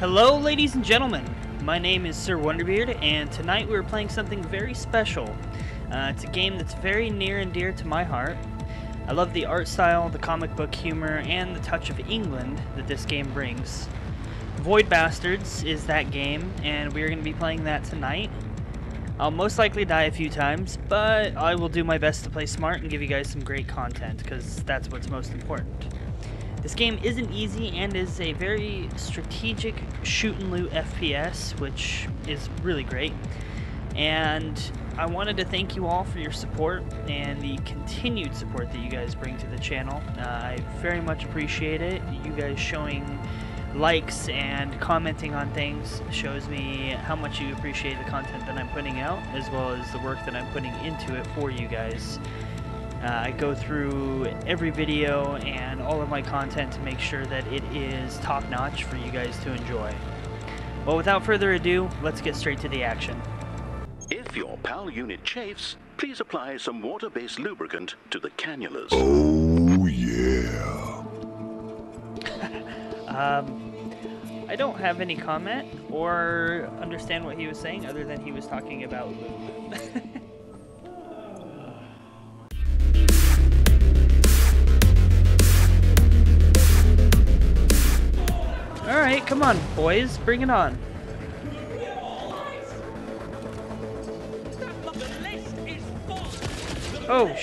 Hello ladies and gentlemen, my name is Sir Wonderbeard, and tonight we're playing something very special. It's a game that's very near and dear to my heart. I love the art style, the comic book humor, and the touch of England that this game brings. Void Bastards is that game, and we're going to be playing that tonight. I'll most likely die a few times, but I will do my best to play smart and give you guys some great content, because that's what's most important. This game isn't easy and is a very strategic shoot-and-loot FPS, which is really great. And I wanted to thank you all for your support and the continued support that you guys bring to the channel. I very much appreciate it. You guys showing likes and commenting on things shows me how much you appreciate the content that I'm putting out, as well as the work that I'm putting into it for you guys. I go through every video and all of my content to make sure that it is top-notch for you guys to enjoy. Well, without further ado, let's get straight to the action. If your PAL unit chafes, please apply some water-based lubricant to the cannulas. Oh, yeah. I don't have any comment or understand what he was saying other than he was talking about lube. Alright, come on, boys, bring it on. Oh,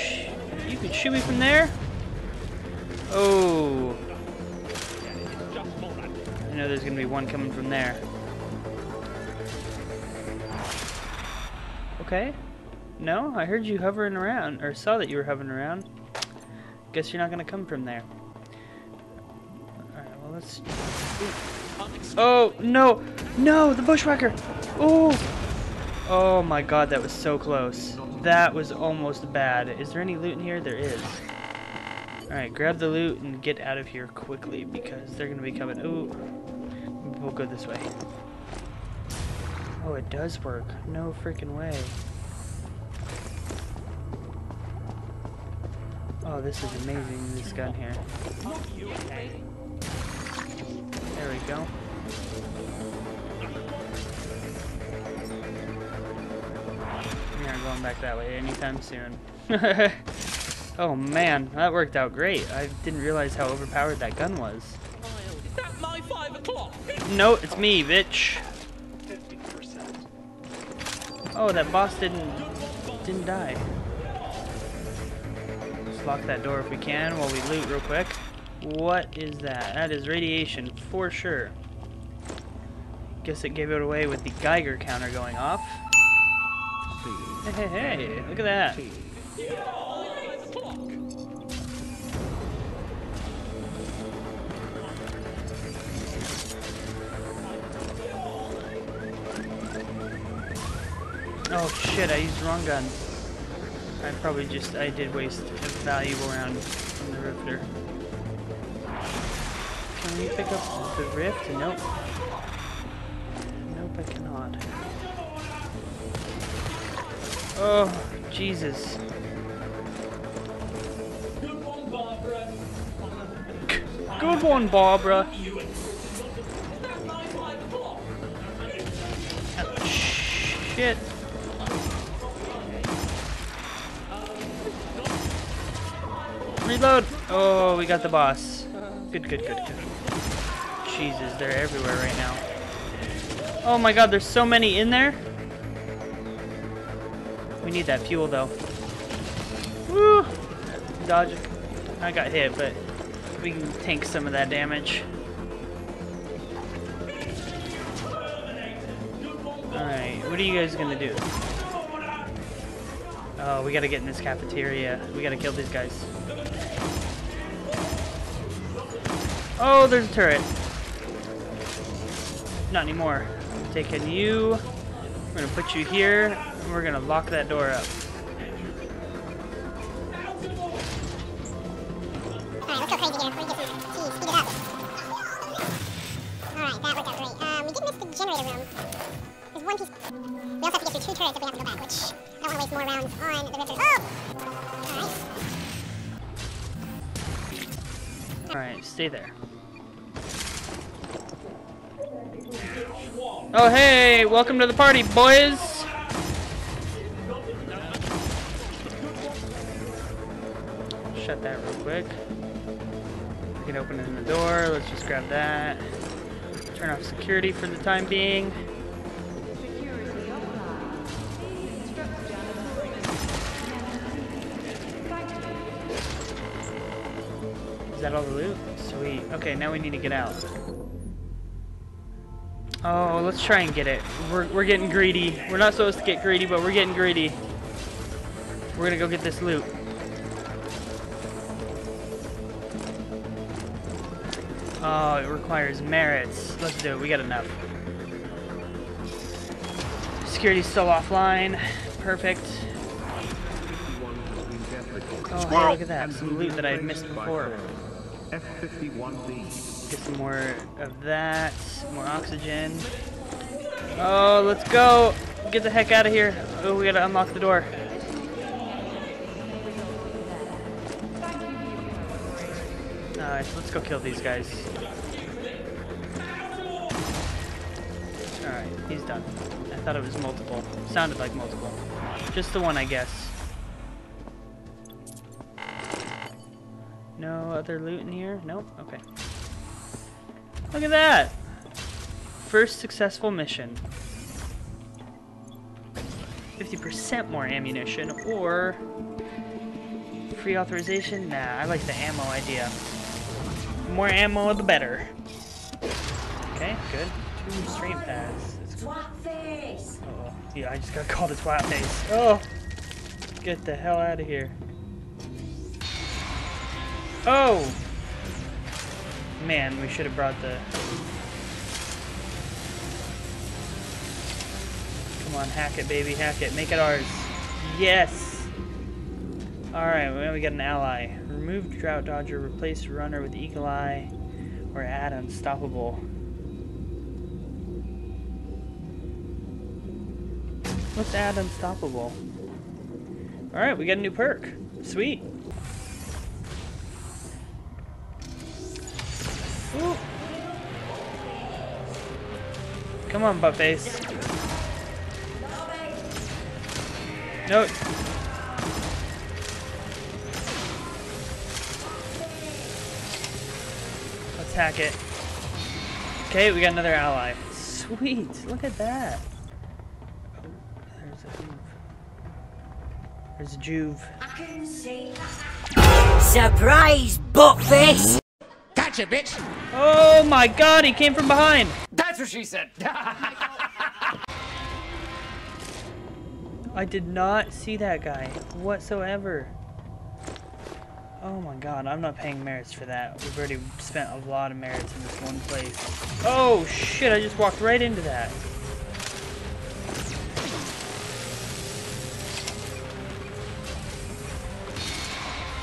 you can shoot me from there? Oh. I know there's gonna be one coming from there. Okay. No, I heard you hovering around, or saw that you were hovering around. Guess you're not gonna come from there. Alright, well, let's... Oh, no! No, the bushwhacker! Oh! Oh my god, that was so close. That was almost bad. Is there any loot in here? There is. Alright, grab the loot and get out of here quickly, because they're gonna be coming. Ooh. We'll go this way. Oh, it does work. No freaking way. Oh, this is amazing, this gun here. There we go. We're not going back that way anytime soon. Oh man, that worked out great. I didn't realize how overpowered that gun was. Is that my 5 o'clock? No, it's me, bitch. 50%. Oh, that boss didn't die. Let's lock that door if we can while we loot real quick. What is that? That is radiation for sure. Guess it gave it away with the Geiger counter going off. Hey, hey, hey, look at that. Oh shit, I used the wrong gun. I did waste a valuable round on the Rifter. Can we pick up the rift? Nope. Nope, I cannot. Oh, Jesus. Good one, Barbara. Good one, Barbara. Oh, shit. Reload. Oh, we got the boss. Good, good, good, good. Jesus, they're everywhere right now. Oh my god, there's so many in there. We need that fuel, though. Woo! Dodge. I got hit, but we can tank some of that damage. Alright, what are you guys gonna do? Oh, we gotta get in this cafeteria. We gotta kill these guys. Oh, there's a turret. Not anymore. I'm taking you. We're gonna put you here, and we're gonna lock that door up. Alright, let's go crazy again. Jeez, speed it up. Alright, that worked out great. We did miss the generator room. There's one piece. We also have to get through 2 turrets if we have to go back, which I don't want to waste more rounds on the Rifter. Oh! Alright. Alright, stay there. Oh, hey, welcome to the party, boys. Shut that real quick. We can open in the door. Let's just grab that. Turn off security for the time being. Is that all the loot? Sweet. Okay, now we need to get out. Oh, let's try and get it. We're getting greedy. We're not supposed to get greedy, but we're getting greedy. We're gonna go get this loot. Oh, it requires merits. Let's do it. We got enough. Security's still offline. Perfect. Oh, hey, look at that. Some loot that I had missed before. F-51B. Get some more of that, more oxygen. Oh, let's go! Get the heck out of here! Oh, we gotta unlock the door. Alright, so let's go kill these guys. Alright, he's done. I thought it was multiple. Sounded like multiple. Just the one, I guess. No other loot in here? Nope? Okay. Look at that! First successful mission. 50% more ammunition, or free authorization? Nah, I like the ammo idea. The more ammo, the better. Okay, good. 2 stream pads. Twatface! Oh, yeah, I just got called a twatface. Oh! Get the hell out of here. Oh! Man, we should have brought the... Come on, hack it, baby, hack it. Make it ours. Yes! Alright, well, we got an ally. Remove Drought Dodger, replace Runner with Eagle Eye, or add Unstoppable. Let's add Unstoppable. Alright, we got a new perk. Sweet. Ooh. Come on, buttface. No. Let's hack it. Okay, we got another ally. Sweet, look at that. Oh, there's a juve. There's a juve. Surprise, buttface! Gotcha, bitch! Oh my god, he came from behind! That's what she said! I did not see that guy whatsoever. Oh my god, I'm not paying merits for that. We've already spent a lot of merits in this one place. Oh shit, I just walked right into that.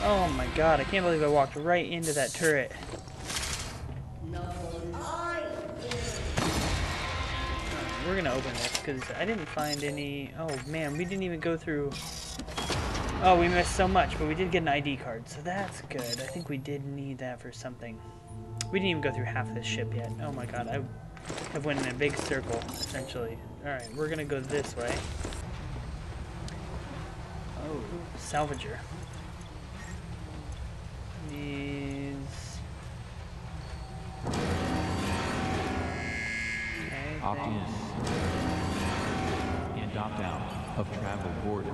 Oh my god, I can't believe I walked right into that turret. We're gonna open this because I didn't find any. Oh man, we didn't even go through. Oh, we missed so much, but we did get an ID card, so that's good. I think we did need that for something. We didn't even go through half this ship yet. Oh my god, I have went in a big circle essentially. All right, we're gonna go this way. Oh, salvager. Needs. Okay, opt in. Opt out of travel boarded.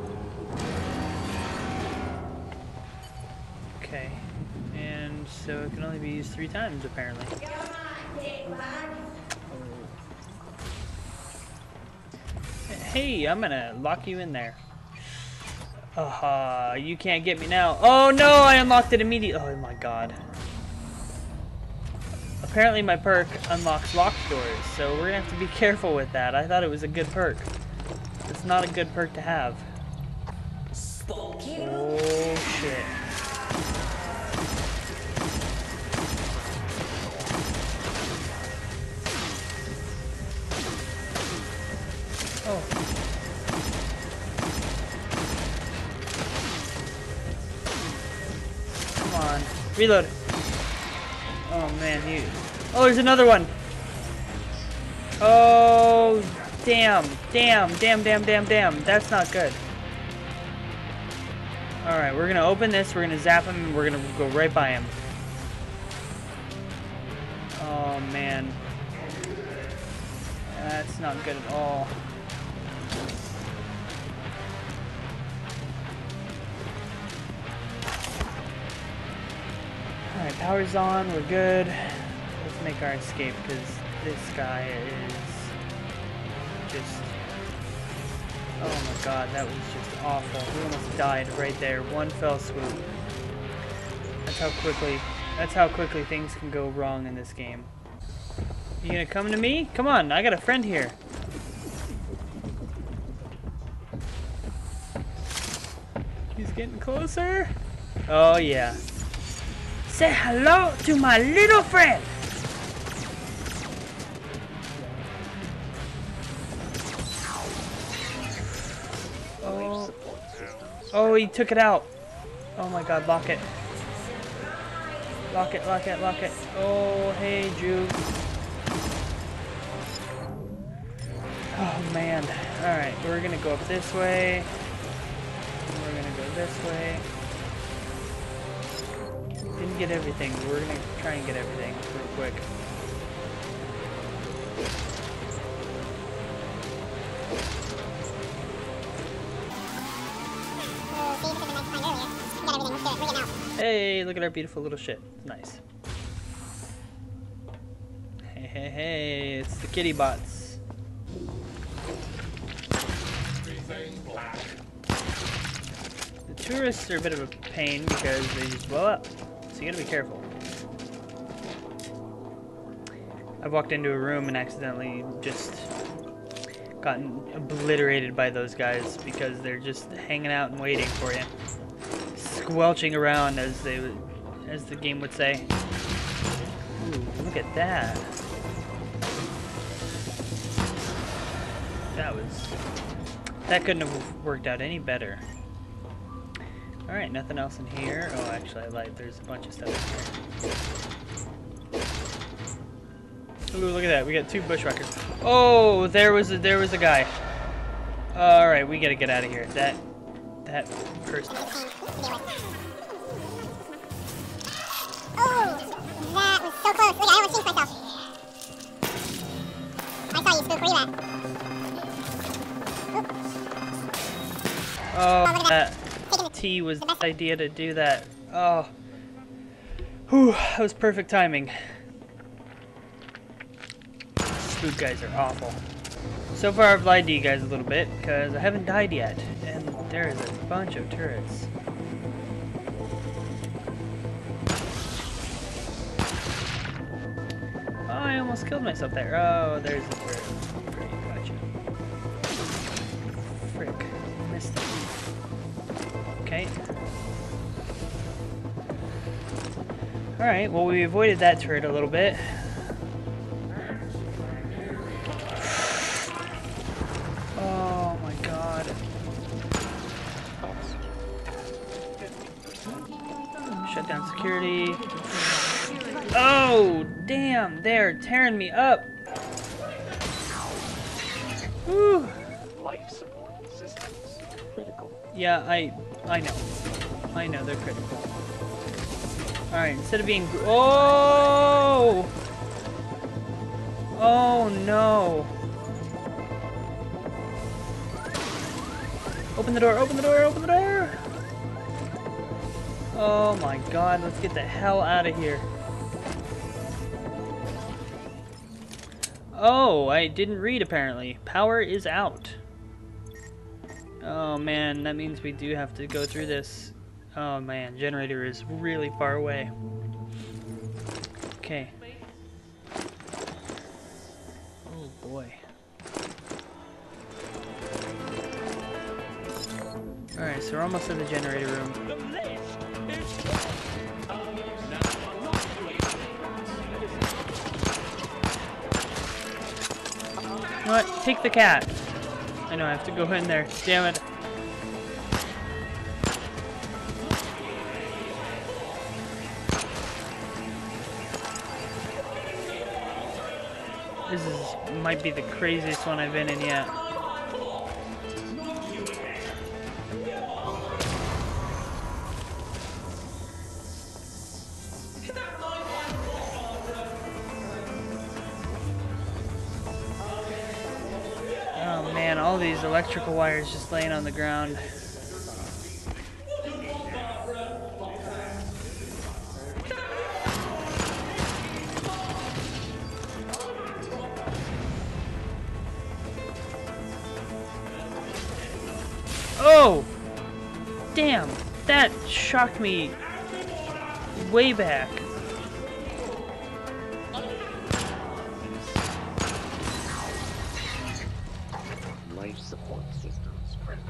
Okay, and so it can only be used 3 times apparently. Oh. Hey, I'm gonna lock you in there. Aha, you can't get me now. Oh no, I unlocked it immediately. Oh my god. Apparently my perk unlocks locked doors, so we're gonna have to be careful with that. I thought it was a good perk. It's not a good perk to have. Oh shit. Oh. Come on. Reload. Oh man, you. Oh, there's another one. Oh Damn. That's not good. Alright, we're gonna open this, we're gonna zap him, and we're gonna go right by him. Oh, man. That's not good at all. Alright, power's on, we're good. Let's make our escape, because this guy is just... Oh my god, that was just awful. We almost died right there. One fell swoop. That's how quickly things can go wrong in this game. You gonna come to me? Come on, I got a friend here. He's getting closer. Oh yeah. Say hello to my little friend! Oh, he took it out. Oh my god, lock it. Lock it. Oh, hey, Drew. Oh, man. Alright, we're gonna go up this way. We're gonna go this way. Didn't get everything, but we're gonna try and get everything real quick. Hey, look at our beautiful little shit. It's nice. Hey, it's the kittybots. The tourists are a bit of a pain because they just blow up. So you gotta be careful. I walked into a room and accidentally just gotten obliterated by those guys because they're just hanging out and waiting for you. Squelching around, as the game would say. Ooh, look at that. That couldn't have worked out any better. All right, nothing else in here. Oh, actually, there's a bunch of stuff in here. Ooh, look at that. We got two bushwhackers. Oh, there was a guy. All right, we gotta get out of here. That person. So close. Wait, I almost changed myself. I saw you, spook. Where you at? Oh, that T was the best idea to do that. Oh. Whew, that was perfect timing. Spook guys are awful. So far, I've lied to you guys a little bit, because I haven't died yet. And there is a bunch of turrets. I almost killed myself there. Oh, there's the turret. Great, gotcha. Frick. Missed it. Okay. Alright, well, we avoided that turret a little bit. Oh my god. Shut down security. Oh, damn, they're tearing me up. Whew. Life support systems critical. Yeah, I know they're critical. All right, instead of being oh no! Open the door! Oh my god, let's get the hell out of here. Oh, I didn't read apparently. Power is out. Oh man, that means we do have to go through this. Oh man, generator is really far away. Okay. Oh boy. Alright, so we're almost in the generator room. You know what? Take the cat. I know I have to go in there. Damn it. This is is might be the craziest one I've been in yet. Oh man, all these electrical wires just laying on the ground. Oh! Damn, that shocked me way back. Life support systems.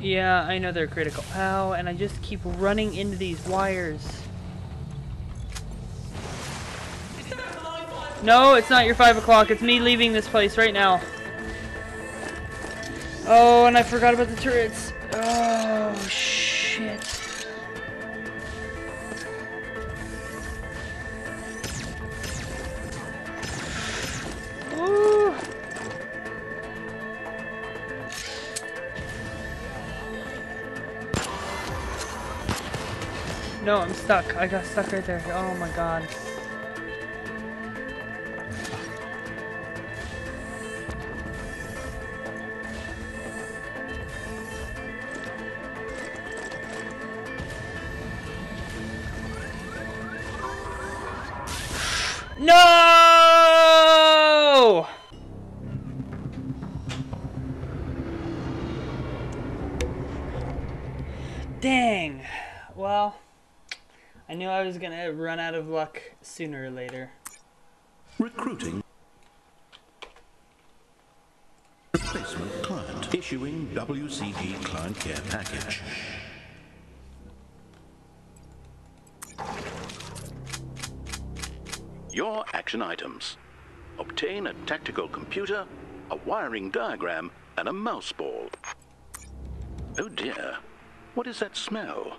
Yeah, I know they're critical. Ow, and I just keep running into these wires. No, it's not your 5 o'clock. It's me leaving this place right now. Oh, and I forgot about the turrets. Oh, shit. Ooh. No, I'm stuck. I got stuck right there. Oh my god. No! Dang. Well, I knew I was gonna run out of luck sooner or later. Recruiting. Replacement client. Issuing WCD client care package. Your action items. Obtain a tactical computer, a wiring diagram, and a mouse ball. Oh dear, what is that smell?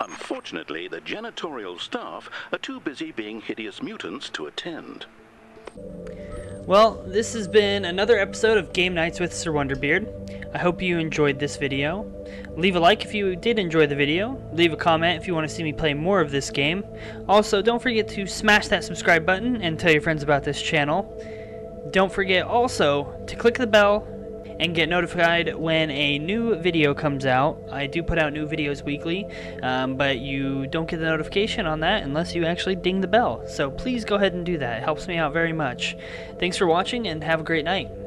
Unfortunately, the janitorial staff are too busy being hideous mutants to attend. Well, this has been another episode of Game Nights with Sir Wonderbeard. I hope you enjoyed this video. Leave a like if you did enjoy the video. Leave a comment if you want to see me play more of this game. Also, don't forget to smash that subscribe button and tell your friends about this channel. Don't forget also to click the bell and get notified when a new video comes out. I do put out new videos weekly, but you don't get the notification on that unless you actually ding the bell. So please go ahead and do that. It helps me out very much. Thanks for watching and have a great night.